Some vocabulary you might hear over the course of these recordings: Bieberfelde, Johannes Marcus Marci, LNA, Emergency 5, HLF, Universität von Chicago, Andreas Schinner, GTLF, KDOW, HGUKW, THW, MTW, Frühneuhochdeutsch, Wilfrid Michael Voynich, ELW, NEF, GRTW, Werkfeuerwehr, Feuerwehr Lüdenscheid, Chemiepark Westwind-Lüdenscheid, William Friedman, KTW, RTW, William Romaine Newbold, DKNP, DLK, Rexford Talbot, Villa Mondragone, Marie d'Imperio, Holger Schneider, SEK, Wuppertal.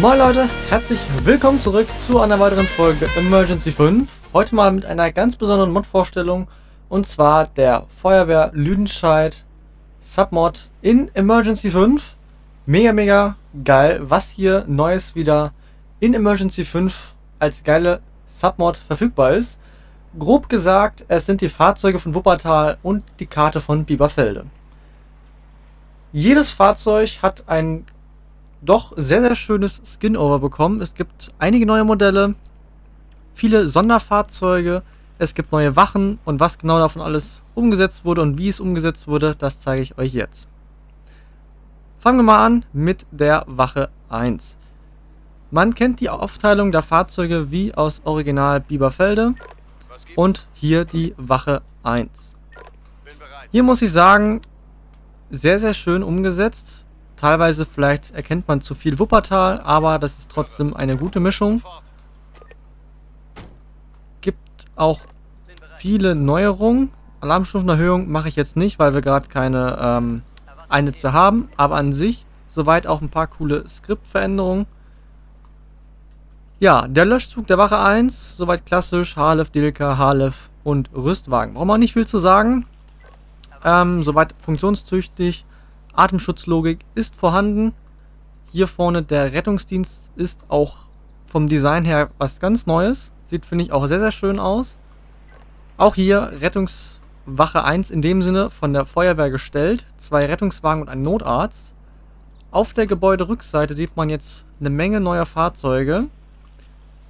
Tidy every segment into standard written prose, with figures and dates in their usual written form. Moin Leute, herzlich willkommen zurück zu einer weiteren Folge Emergency 5. Heute mal mit einer ganz besonderen Mod-Vorstellung, und zwar der Feuerwehr Lüdenscheid Submod in Emergency 5. Mega, mega geil, was hier Neues wieder in Emergency 5 als geile Submod verfügbar ist. Grob gesagt, es sind die Fahrzeuge von Wuppertal und die Karte von Bieberfelde. Jedes Fahrzeug hat ein doch sehr, sehr schönes Skin-Over bekommen. Es gibt einige neue Modelle, viele Sonderfahrzeuge, es gibt neue Wachen, und was genau davon alles umgesetzt wurde und wie es umgesetzt wurde, das zeige ich euch jetzt. Fangen wir mal an mit der Wache 1. Man kennt die Aufteilung der Fahrzeuge wie aus Original Bieberfelde und hier die Wache 1. Hier muss ich sagen, sehr, sehr schön umgesetzt. Teilweise vielleicht erkennt man zu viel Wuppertal, aber das ist trotzdem eine gute Mischung. Gibt auch viele Neuerungen. Alarmstufenerhöhung mache ich jetzt nicht, weil wir gerade keine Einsätze haben. Aber an sich soweit auch ein paar coole Skriptveränderungen. Ja, der Löschzug der Wache 1, soweit klassisch. HLF, DLK, HLF und Rüstwagen. Braucht man nicht viel zu sagen. Soweit funktionstüchtig. Atemschutzlogik ist vorhanden. Hier vorne der Rettungsdienst ist auch vom Design her was ganz Neues. Sieht, finde ich, auch sehr, sehr schön aus. Auch hier Rettungswache 1 in dem Sinne von der Feuerwehr gestellt. 2 Rettungswagen und ein Notarzt. Auf der Gebäuderückseite sieht man jetzt eine Menge neuer Fahrzeuge.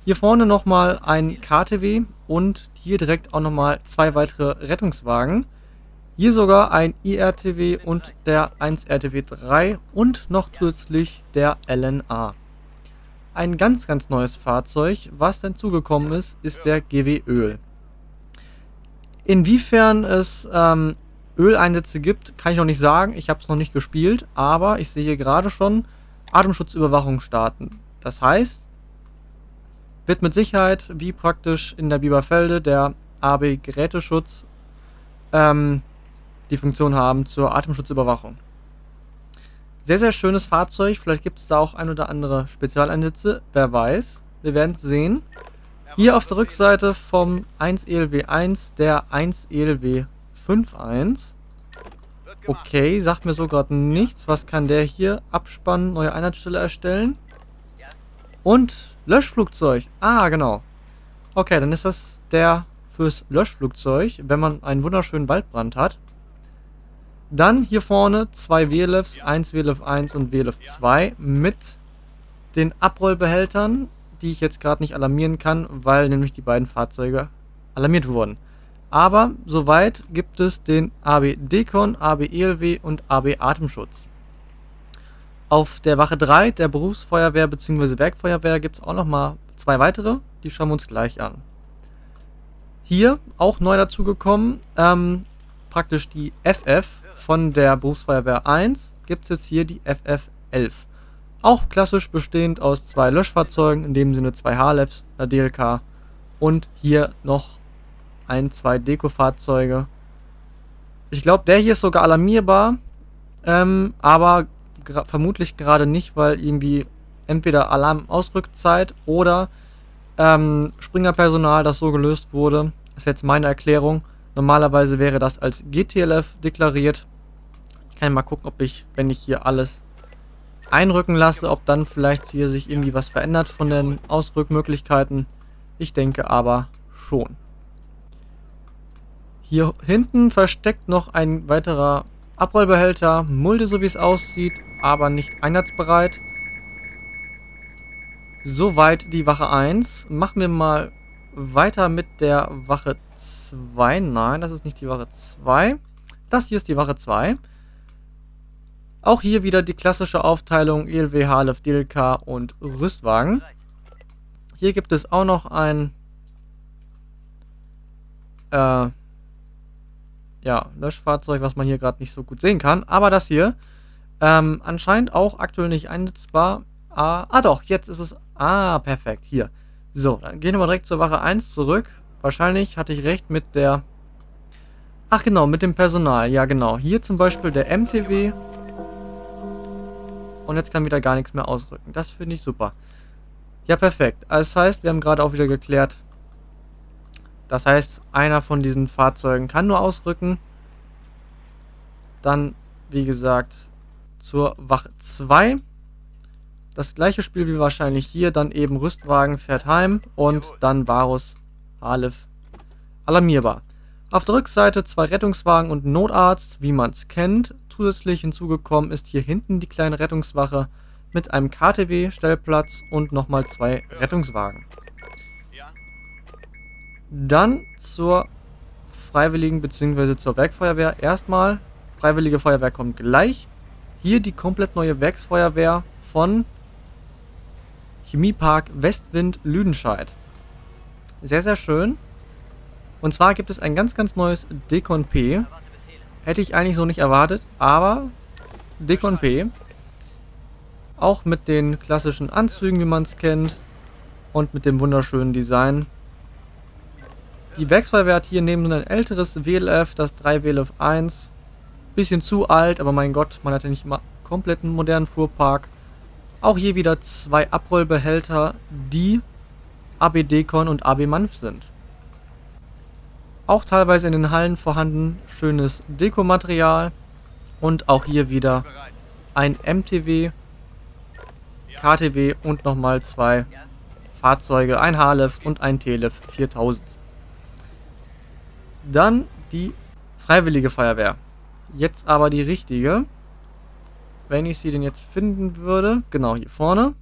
Hier vorne nochmal ein KTW und hier direkt auch nochmal 2 weitere Rettungswagen. Hier sogar ein IRTW und der 1 RTW 3 und noch zusätzlich der LNA. Ein ganz, ganz neues Fahrzeug, was dann zugekommen ist, ist der GW Öl. Inwiefern es Öleinsätze gibt, kann ich noch nicht sagen. Ich habe es noch nicht gespielt, aber ich sehe hier gerade schon Atemschutzüberwachung starten. Das heißt, wird mit Sicherheit, wie praktisch in der Bieberfelde, der AB Geräteschutz die Funktion haben zur Atemschutzüberwachung. Sehr, sehr schönes Fahrzeug. Vielleicht gibt es da auch ein oder andere Spezialeinsätze. Wer weiß. Wir werden es sehen. Hier auf der Rückseite vom 1 ELW 1 der 1 ELW 51. Okay, sagt mir so gerade nichts. Was kann der hier? Abspannen, neue Einheitsstelle erstellen. Und Löschflugzeug. Ah, genau. Okay, dann ist das der fürs Löschflugzeug, wenn man einen wunderschönen Waldbrand hat. Dann hier vorne 2 WLFs, 1 WLF 1 und WLF 2 mit den Abrollbehältern, die ich jetzt gerade nicht alarmieren kann, weil nämlich die beiden Fahrzeuge alarmiert wurden. Aber soweit gibt es den AB Dekon, AB ELW und AB Atemschutz. Auf der Wache 3 der Berufsfeuerwehr bzw. Werkfeuerwehr gibt es auch nochmal 2 weitere, die schauen wir uns gleich an. Hier auch neu dazugekommen, praktisch die FF von der Berufsfeuerwehr 1, gibt es jetzt hier die FF11. Auch klassisch bestehend aus 2 Löschfahrzeugen, in dem Sinne 2 HLFs, der DLK und hier noch 2 Deko-Fahrzeuge. Ich glaube, der hier ist sogar alarmierbar, aber vermutlich gerade nicht, weil irgendwie entweder Alarmausrückzeit oder Springerpersonal, das so gelöst wurde. Das wäre jetzt meine Erklärung. Normalerweise wäre das als GTLF deklariert. Ich kann mal gucken, ob ich, wenn ich hier alles einrücken lasse, ob dann vielleicht hier sich irgendwie was verändert von den Ausrückmöglichkeiten. Ich denke aber schon. Hier hinten versteckt noch ein weiterer Abrollbehälter. Mulde, so wie es aussieht, aber nicht einsatzbereit. Soweit die Wache 1. Machen wir mal weiter mit der Wache 2. Nein, das ist nicht die Wache 2. Das hier ist die Wache 2. Auch hier wieder die klassische Aufteilung ELW, HLF, DLK und Rüstwagen. Hier gibt es auch noch ein Löschfahrzeug, was man hier gerade nicht so gut sehen kann. Aber das hier anscheinend auch aktuell nicht einsetzbar. Ah doch, jetzt ist es... Ah, perfekt, hier. So, dann gehen wir direkt zur Wache 1 zurück. Wahrscheinlich hatte ich recht mit der... Ach genau, mit dem Personal. Ja genau, hier zum Beispiel der MTW. und jetzt kann wieder gar nichts mehr ausrücken. Das finde ich super. Ja, perfekt. Das heißt, wir haben gerade auch wieder geklärt, das heißt, einer von diesen Fahrzeugen kann nur ausrücken. Dann, wie gesagt, zur Wache 2. Das gleiche Spiel wie wahrscheinlich hier, dann eben Rüstwagen fährt heim und dann Varus, Halef, alarmierbar. Auf der Rückseite 2 Rettungswagen und Notarzt, wie man es kennt. Zusätzlich hinzugekommen ist hier hinten die kleine Rettungswache mit einem KTW-Stellplatz und nochmal 2 Rettungswagen. Dann zur Freiwilligen bzw. zur Werkfeuerwehr erstmal. Freiwillige Feuerwehr kommt gleich. Hier die komplett neue Werksfeuerwehr von Chemiepark Westwind-Lüdenscheid. Sehr, sehr schön. Und zwar gibt es ein ganz, ganz neues DKP. Hätte ich eigentlich so nicht erwartet, aber DKP. Auch mit den klassischen Anzügen, wie man es kennt. Und mit dem wunderschönen Design. Die Werksfeuerwehr hat hier neben ein älteres WLF, das 3 WLF 1. Bisschen zu alt, aber mein Gott, man hat ja nicht immer kompletten modernen Fuhrpark. Auch hier wieder 2 Abrollbehälter, die AB Dekon und AB Manf sind. Auch teilweise in den Hallen vorhanden, schönes Dekomaterial und auch hier wieder ein MTW, KTW und nochmal 2 Fahrzeuge, ein Halef und ein Telef 4000. Dann die Freiwillige Feuerwehr, jetzt aber die richtige, wenn ich sie denn jetzt finden würde, genau hier vorne.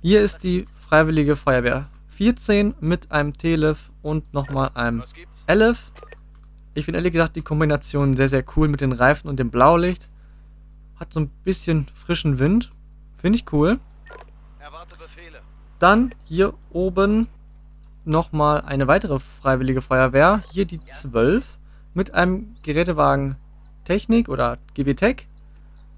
Hier ist die Freiwillige Feuerwehr 14 mit einem Telef und nochmal einem Elef. Ich finde ehrlich gesagt die Kombination sehr, sehr cool mit den Reifen und dem Blaulicht. Hat so ein bisschen frischen Wind. Finde ich cool. Dann hier oben nochmal eine weitere Freiwillige Feuerwehr. Hier die 12 mit einem Gerätewagen Technik oder GWTech.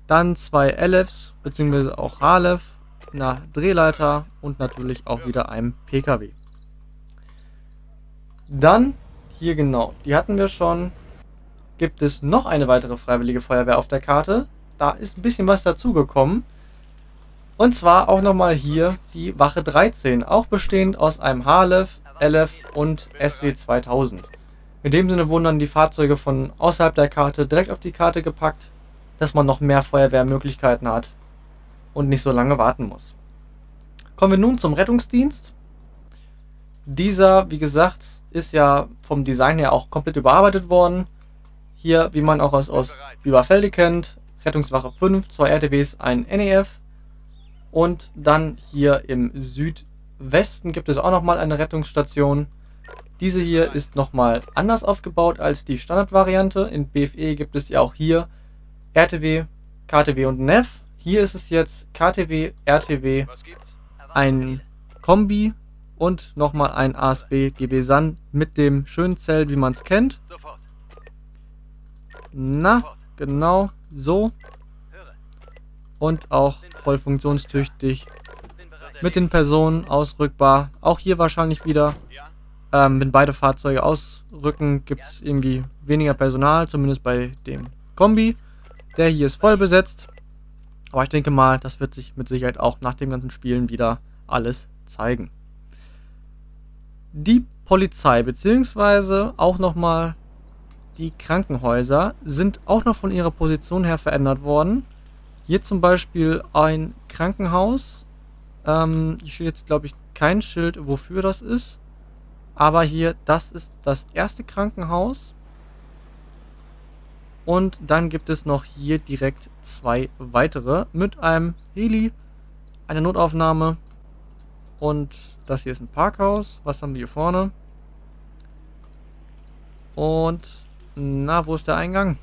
Dann 2 Elefs bzw. auch Halef, einer Drehleiter und natürlich auch wieder einem PKW. Dann, hier genau, die hatten wir schon, gibt es noch eine weitere Freiwillige Feuerwehr auf der Karte. Da ist ein bisschen was dazugekommen. Und zwar auch nochmal hier die Wache 13, auch bestehend aus einem Halef, Elef und SW 2000. In dem Sinne wurden dann die Fahrzeuge von außerhalb der Karte direkt auf die Karte gepackt, dass man noch mehr Feuerwehrmöglichkeiten hat und nicht so lange warten muss. Kommen wir nun zum Rettungsdienst. Dieser, wie gesagt, ist ja vom Design her auch komplett überarbeitet worden. Hier, wie man auch aus Bieberfelde kennt, Rettungswache 5, 2 RTWs, ein NEF. Und dann hier im Südwesten gibt es auch nochmal eine Rettungsstation. Diese hier ist nochmal anders aufgebaut als die Standardvariante. In BFE gibt es ja auch hier RTW, KTW und NEF. Hier ist es jetzt KTW, RTW, ein Kombi und nochmal ein ASB GB San mit dem schönen Zelt, wie man es kennt. Na, genau so. Und auch voll funktionstüchtig mit den Personen ausrückbar. Auch hier wahrscheinlich wieder, wenn beide Fahrzeuge ausrücken, gibt es irgendwie weniger Personal, zumindest bei dem Kombi. Der hier ist voll besetzt. Aber ich denke mal, das wird sich mit Sicherheit auch nach dem ganzen Spielen wieder alles zeigen. Die Polizei bzw. auch nochmal die Krankenhäuser sind auch noch von ihrer Position her verändert worden. Hier zum Beispiel ein Krankenhaus. Hier steht jetzt, glaube ich, kein Schild, wofür das ist. Aber hier, das ist das erste Krankenhaus. Und dann gibt es noch hier direkt 2 weitere mit einem Heli, einer Notaufnahme und das hier ist ein Parkhaus. Was haben wir hier vorne? Und, na, wo ist der Eingang?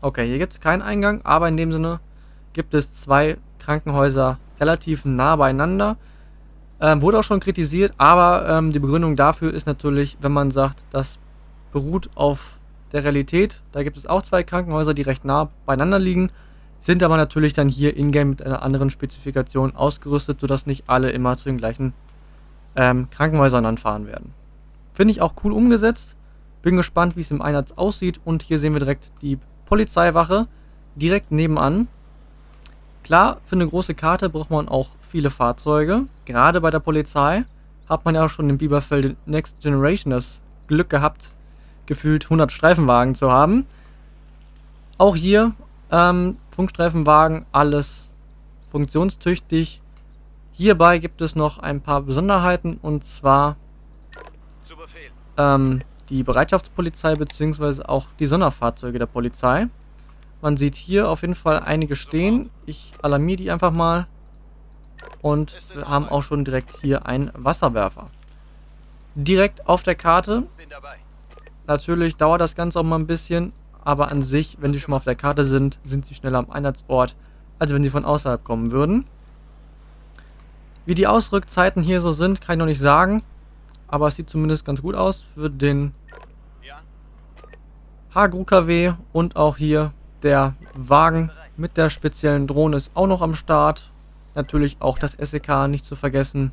Okay, hier gibt es keinen Eingang, aber in dem Sinne gibt es 2 Krankenhäuser relativ nah beieinander. Wurde auch schon kritisiert, aber die Begründung dafür ist natürlich, wenn man sagt, das beruht auf der Realität. Da gibt es auch 2 Krankenhäuser, die recht nah beieinander liegen, sind aber natürlich dann hier in-game mit einer anderen Spezifikation ausgerüstet, sodass nicht alle immer zu den gleichen Krankenhäusern dann fahren werden. Finde ich auch cool umgesetzt. Bin gespannt, wie es im Einsatz aussieht. Und hier sehen wir direkt die Polizeiwache direkt nebenan. Klar, für eine große Karte braucht man auch viele Fahrzeuge. Gerade bei der Polizei hat man ja auch schon in Bieberfelde Next Generation das Glück gehabt, gefühlt 100 Streifenwagen zu haben. Auch hier Funkstreifenwagen, alles funktionstüchtig. Hierbei gibt es noch ein paar Besonderheiten, und zwar die Bereitschaftspolizei bzw. auch die Sonderfahrzeuge der Polizei. Man sieht hier auf jeden Fall einige stehen. Ich alarmiere die einfach mal. Und wir haben auch schon direkt hier einen Wasserwerfer. Direkt auf der Karte. Natürlich dauert das Ganze auch mal ein bisschen. Aber an sich, wenn sie schon mal auf der Karte sind, sind sie schneller am Einsatzort, als wenn sie von außerhalb kommen würden. Wie die Ausrückzeiten hier so sind, kann ich noch nicht sagen. Aber es sieht zumindest ganz gut aus für den HGUKW. Und auch hier der Wagen mit der speziellen Drohne ist auch noch am Start. Natürlich auch das SEK nicht zu vergessen.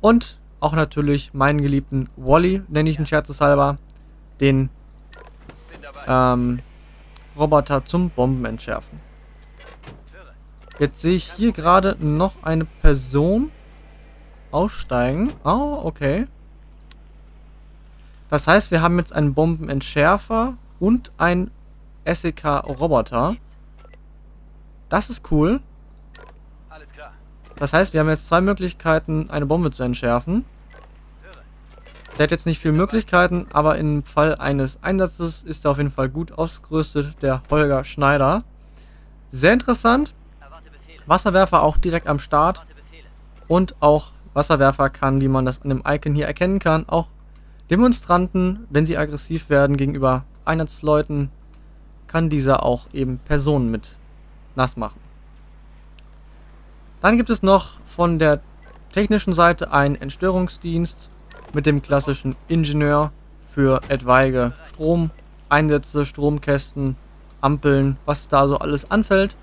Und auch natürlich meinen geliebten Wally, nenne ich ihn scherzeshalber, den Roboter zum Bombenentschärfen. Jetzt sehe ich hier gerade noch eine Person aussteigen. Oh, okay. Das heißt, wir haben jetzt einen Bombenentschärfer und einen SEK-Roboter. Das ist cool. Das heißt, wir haben jetzt zwei Möglichkeiten, eine Bombe zu entschärfen. Der hat jetzt nicht viele Möglichkeiten, aber im Fall eines Einsatzes ist er auf jeden Fall gut ausgerüstet, der Holger Schneider. Sehr interessant. Wasserwerfer auch direkt am Start. Und auch Wasserwerfer kann, wie man das an dem Icon hier erkennen kann, auch Demonstranten, wenn sie aggressiv werden gegenüber Einsatzleuten, kann dieser auch eben Personen mit nass machen. Dann gibt es noch von der technischen Seite einen Entstörungsdienst mit dem klassischen Ingenieur für etwaige Stromeinsätze, Stromkästen, Ampeln, was da so alles anfällt.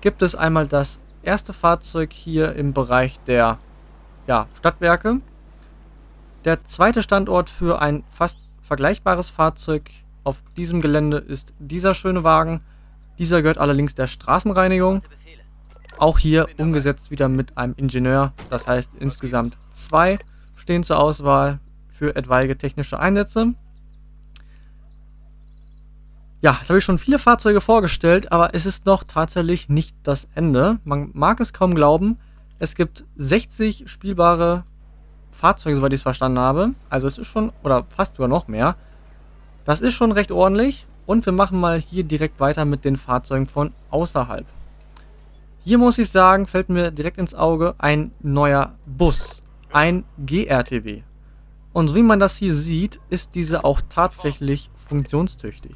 Gibt es einmal das erste Fahrzeug hier im Bereich der Stadtwerke. Der zweite Standort für ein fast vergleichbares Fahrzeug auf diesem Gelände ist dieser schöne Wagen. Dieser gehört allerdings der Straßenreinigung. Auch hier umgesetzt wieder mit einem Ingenieur. Das heißt, insgesamt zwei stehen zur Auswahl für etwaige technische Einsätze. Ja, jetzt habe ich schon viele Fahrzeuge vorgestellt, aber es ist noch tatsächlich nicht das Ende. Man mag es kaum glauben. Es gibt 60 spielbare Fahrzeuge, soweit ich es verstanden habe. Also es ist schon, oder fast sogar noch mehr. Das ist schon recht ordentlich. Und wir machen mal hier direkt weiter mit den Fahrzeugen von außerhalb. Hier muss ich sagen, fällt mir direkt ins Auge ein neuer Bus. Ein GRTW. Und so wie man das hier sieht, ist diese auch tatsächlich funktionstüchtig.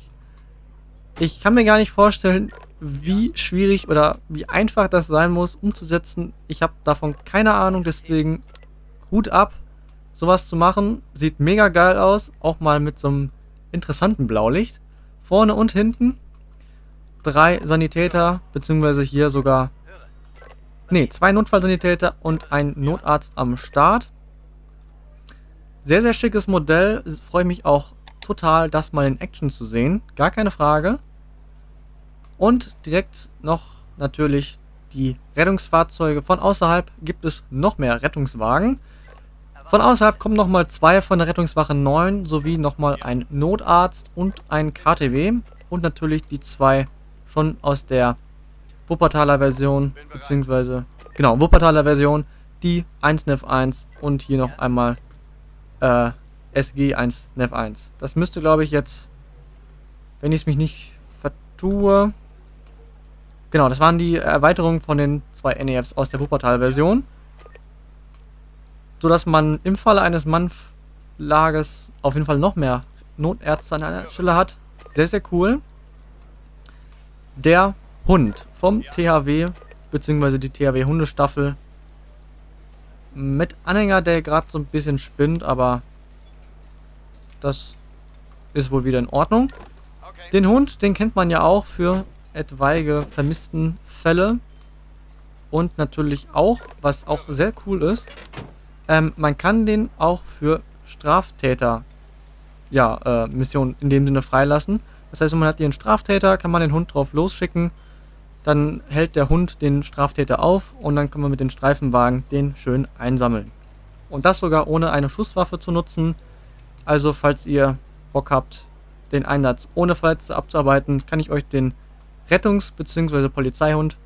Ich kann mir gar nicht vorstellen, wie schwierig oder wie einfach das sein muss, umzusetzen. Ich habe davon keine Ahnung, deswegen Hut ab, sowas zu machen. Sieht mega geil aus, auch mal mit so einem interessanten Blaulicht. Vorne und hinten 3 Sanitäter, beziehungsweise hier sogar... Ne, 2 Notfallsanitäter und ein Notarzt am Start. Sehr, sehr schickes Modell. Freue mich auch total, das mal in Action zu sehen. Gar keine Frage. Und direkt noch natürlich die Rettungsfahrzeuge. Von außerhalb gibt es noch mehr Rettungswagen. Von außerhalb kommen nochmal 2 von der Rettungswache 9, sowie nochmal ein Notarzt und ein KTW. Und natürlich die 2 schon aus der Wuppertaler Version, beziehungsweise, genau, Wuppertaler Version, die 1NEF1 und hier noch einmal SG1NEF1. Das müsste, glaube ich, jetzt, wenn ich es mich nicht vertue, genau, das waren die Erweiterungen von den 2 NEFs aus der Wuppertaler Version, sodass man im Falle eines Mannlages auf jeden Fall noch mehr Notärzte an einer Stelle hat. Sehr, sehr cool. Der Hund vom THW, beziehungsweise die THW-Hundestaffel mit Anhänger, der gerade so ein bisschen spinnt, aber das ist wohl wieder in Ordnung. Den Hund, den kennt man ja auch für etwaige vermissten Fälle und natürlich auch, was auch sehr cool ist, man kann den auch für Straftäter, Missionen in dem Sinne freilassen. Das heißt, wenn man hat hier einen Straftäter, kann man den Hund drauf losschicken Dann hält der Hund den Straftäter auf und dann kann man mit dem Streifenwagen den schön einsammeln. Und das sogar ohne eine Schusswaffe zu nutzen. Also falls ihr Bock habt, den Einsatz ohne Verletzte abzuarbeiten, kann ich euch den Rettungs- bzw. Polizeihund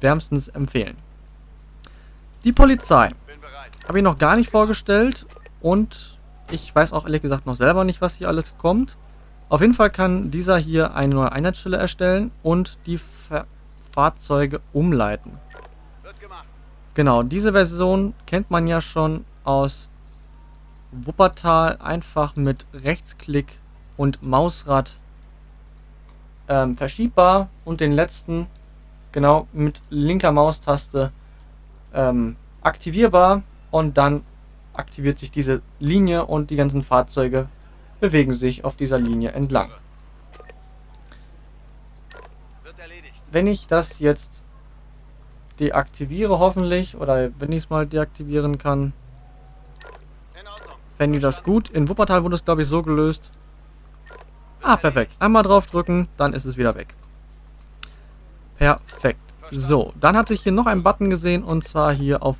wärmstens empfehlen. Die Polizei habe ich noch gar nicht vorgestellt und ich weiß auch ehrlich gesagt noch selber nicht, was hier alles kommt. Auf jeden Fall kann dieser hier eine neue Einheitsstelle erstellen und die Fahrzeuge umleiten. Genau, diese Version kennt man ja schon aus Wuppertal, einfach mit Rechtsklick und Mausrad verschiebbar und den letzten genau mit linker Maustaste aktivierbar, und dann aktiviert sich diese Linie und die ganzen Fahrzeuge bewegen sich auf dieser Linie entlang. Wenn ich das jetzt deaktiviere, hoffentlich, oder wenn ich es mal deaktivieren kann, fände ich das gut. In Wuppertal wurde es, glaube ich, so gelöst. Ah, perfekt. Einmal drauf drücken, dann ist es wieder weg. Perfekt. So, dann hatte ich hier noch einen Button gesehen, und zwar hier auf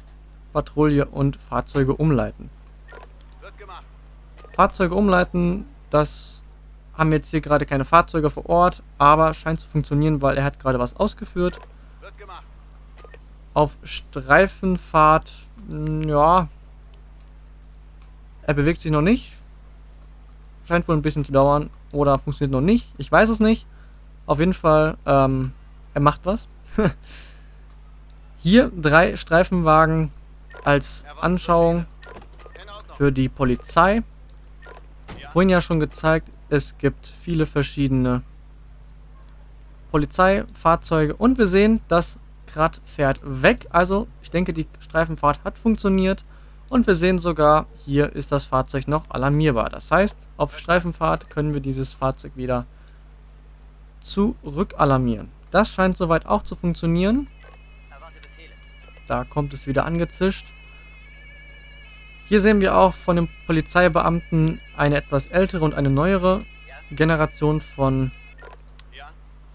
Patrouille und Fahrzeuge umleiten. Fahrzeuge umleiten, das haben jetzt hier gerade keine Fahrzeuge vor Ort, aber scheint zu funktionieren, weil er hat gerade was ausgeführt. Auf Streifenfahrt, ja, er bewegt sich noch nicht. Scheint wohl ein bisschen zu dauern oder funktioniert noch nicht. Ich weiß es nicht. Auf jeden Fall, er macht was. Hier 3 Streifenwagen als Anschauung für die Polizei. Vorhin ja schon gezeigt, es gibt viele verschiedene Polizeifahrzeuge. Und wir sehen, das Rad fährt weg. Also ich denke, die Streifenfahrt hat funktioniert. Und wir sehen sogar, hier ist das Fahrzeug noch alarmierbar. Das heißt, auf Streifenfahrt können wir dieses Fahrzeug wieder zurückalarmieren. Das scheint soweit auch zu funktionieren. Da kommt es wieder angezischt. Hier sehen wir auch von den Polizeibeamten eine etwas ältere und eine neuere Generation von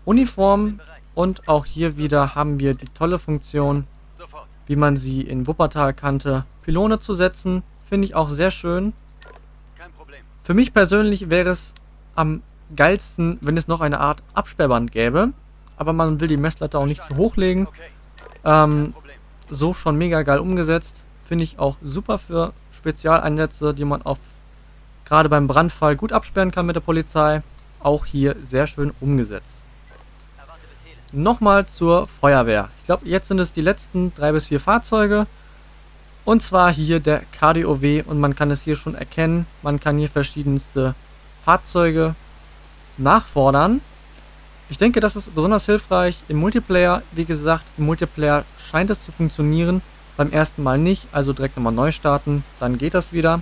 Uniformen. Und auch hier wieder haben wir die tolle Funktion, wie man sie in Wuppertal kannte, Pylone zu setzen. Finde ich auch sehr schön. Kein Problem. Für mich persönlich wäre es am geilsten, wenn es noch eine Art Absperrband gäbe. Aber man will die Messlatte auch nicht zu hoch legen. Okay. So schon mega geil umgesetzt. Finde ich auch super für Spezialeinsätze, die man auf gerade beim Brandfall gut absperren kann mit der Polizei. Auch hier sehr schön umgesetzt. Nochmal zur Feuerwehr. Ich glaube, jetzt sind es die letzten 3 bis 4 Fahrzeuge. Und zwar hier der KDOW, und man kann es hier schon erkennen. Man kann hier verschiedenste Fahrzeuge nachfordern. Ich denke, das ist besonders hilfreich im Multiplayer. Wie gesagt, im Multiplayer scheint es zu funktionieren. Beim ersten Mal nicht, also direkt nochmal neu starten, dann geht das wieder.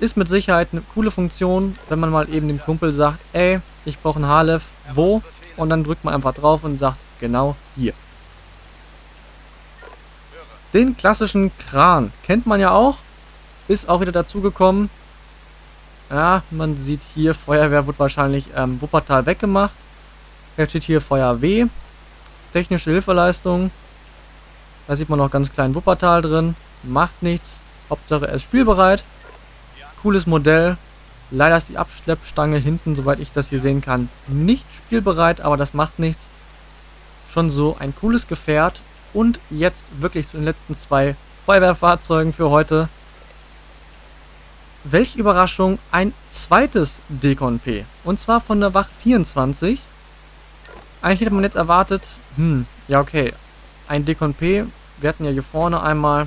Ist mit Sicherheit eine coole Funktion, wenn man mal eben dem Kumpel sagt, ey, ich brauche einen HLF, wo? Und dann drückt man einfach drauf und sagt, genau hier. Den klassischen Kran kennt man ja auch. Ist auch wieder dazugekommen. Ja, man sieht hier, Feuerwehr wird wahrscheinlich Wuppertal weggemacht. Jetzt steht hier Feuerwehr. Technische Hilfeleistung. Da sieht man noch ganz klein Wuppertal drin. Macht nichts. Hauptsache er ist spielbereit. Cooles Modell. Leider ist die Abschleppstange hinten, soweit ich das hier sehen kann, nicht spielbereit, aber das macht nichts. Schon so ein cooles Gefährt. Und jetzt wirklich zu den letzten 2 Feuerwehrfahrzeugen für heute. Welch Überraschung, ein zweites DKNP. Und zwar von der Wache 24. Eigentlich hätte man jetzt erwartet, ja okay, ein DKNP. Wir hatten ja hier vorne einmal,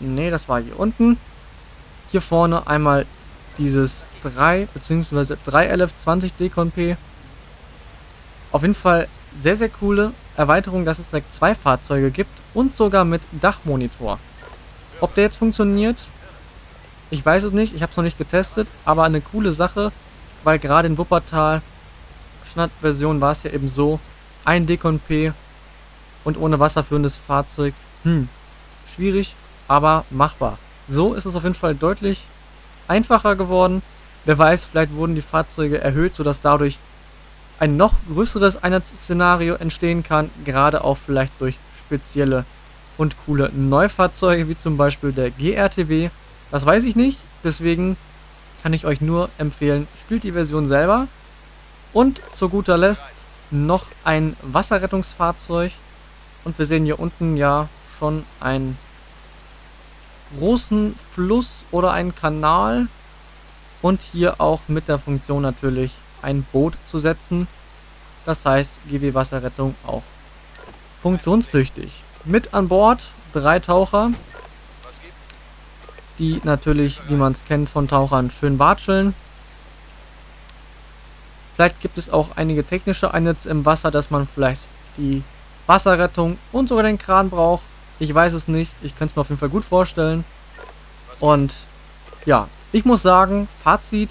nee, das war hier unten. Hier vorne einmal dieses 3 bzw. 3LF20 DKNP. Auf jeden Fall sehr, sehr coole Erweiterung, dass es direkt 2 Fahrzeuge gibt und sogar mit Dachmonitor. Ob der jetzt funktioniert, ich weiß es nicht, ich habe es noch nicht getestet, aber eine coole Sache, weil gerade in Wuppertal, Schnatt-Version war es ja eben so, ein DKNP und ohne wasserführendes Fahrzeug, schwierig, aber machbar. So ist es auf jeden Fall deutlich einfacher geworden. Wer weiß, vielleicht wurden die Fahrzeuge erhöht, sodass dadurch ein noch größeres Einsatzszenario entstehen kann, gerade auch vielleicht durch spezielle und coole Neufahrzeuge, wie zum Beispiel der GRTW. Das weiß ich nicht, deswegen kann ich euch nur empfehlen, spielt die Version selber. Und zu guter Letzt noch ein Wasserrettungsfahrzeug. Und wir sehen hier unten ja schon einen großen Fluss oder einen Kanal. Und hier auch mit der Funktion natürlich ein Boot zu setzen. Das heißt, GW Wasserrettung auch funktionstüchtig. Mit an Bord 3 Taucher, die natürlich, wie man es kennt von Tauchern, schön watscheln. Vielleicht gibt es auch einige technische Einsätze im Wasser, dass man vielleicht die Wasserrettung und sogar den Kran braucht. Ich weiß es nicht, ich könnte es mir auf jeden Fall gut vorstellen. Und ja, ich muss sagen, Fazit,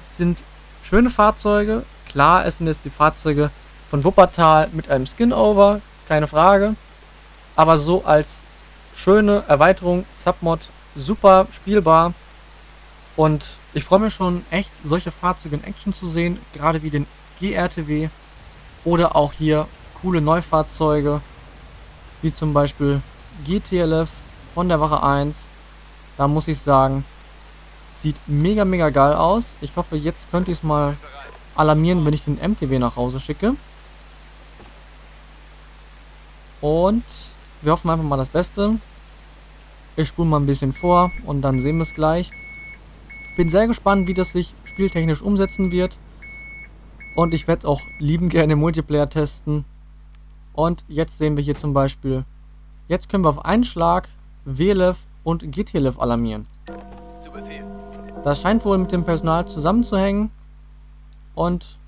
es sind schöne Fahrzeuge. Klar, es sind jetzt die Fahrzeuge von Wuppertal mit einem Skinover, keine Frage. Aber so als schöne Erweiterung, Submod, super spielbar. Und ich freue mich schon echt, solche Fahrzeuge in Action zu sehen, gerade wie den GRTW oder auch hier coole Neufahrzeuge, wie zum Beispiel GTLF von der Wache 1. Da muss ich sagen, sieht mega, mega geil aus. Ich hoffe, jetzt könnte ich es mal alarmieren, wenn ich den MTW nach Hause schicke. Und wir hoffen einfach mal das Beste. Ich spule mal ein bisschen vor und dann sehen wir es gleich. Bin sehr gespannt, wie das sich spieltechnisch umsetzen wird. Und ich werde es auch liebend gerne im Multiplayer testen. Und jetzt sehen wir hier zum Beispiel, jetzt können wir auf einen Schlag WLF und GTLF alarmieren. Das scheint wohl mit dem Personal zusammenzuhängen. Und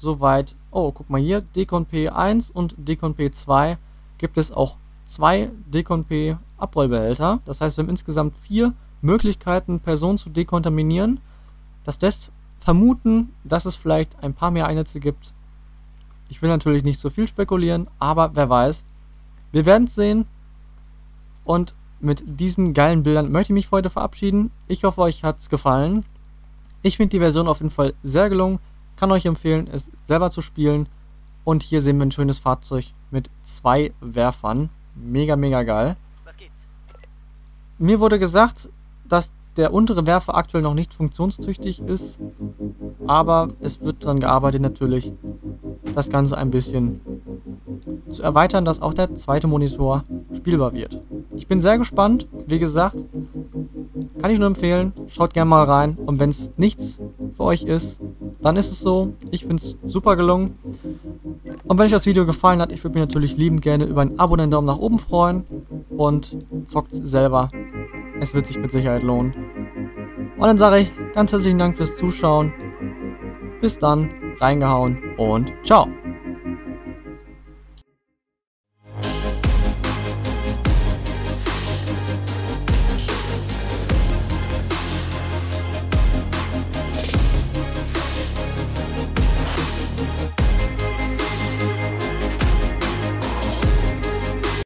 soweit, oh, guck mal hier, Decon P1 und Decon P2 gibt es auch 2 Decon P Abrollbehälter. Das heißt, wir haben insgesamt 4 Möglichkeiten, Personen zu dekontaminieren. Das lässt vermuten, dass es vielleicht ein paar mehr Einsätze gibt. Ich will natürlich nicht so viel spekulieren, aber wer weiß. Wir werden es sehen. Und mit diesen geilen Bildern möchte ich mich für heute verabschieden. Ich hoffe, euch hat es gefallen. Ich finde die Version auf jeden Fall sehr gelungen. Kann euch empfehlen, es selber zu spielen. Und hier sehen wir ein schönes Fahrzeug mit 2 Werfern. Mega, mega geil. Mir wurde gesagt, dass der untere Werfer aktuell noch nicht funktionstüchtig ist, aber es wird daran gearbeitet natürlich, das Ganze ein bisschen zu erweitern, dass auch der zweite Monitor spielbar wird. Ich bin sehr gespannt, wie gesagt, kann ich nur empfehlen, schaut gerne mal rein und wenn es nichts für euch ist, dann ist es so, ich finde es super gelungen. Und wenn euch das Video gefallen hat, ich würde mich natürlich liebend gerne über ein Abo und einen Daumen nach oben freuen und zockt selber. Es wird sich mit Sicherheit lohnen. Und dann sage ich ganz herzlichen Dank fürs Zuschauen. Bis dann, reingehauen und ciao.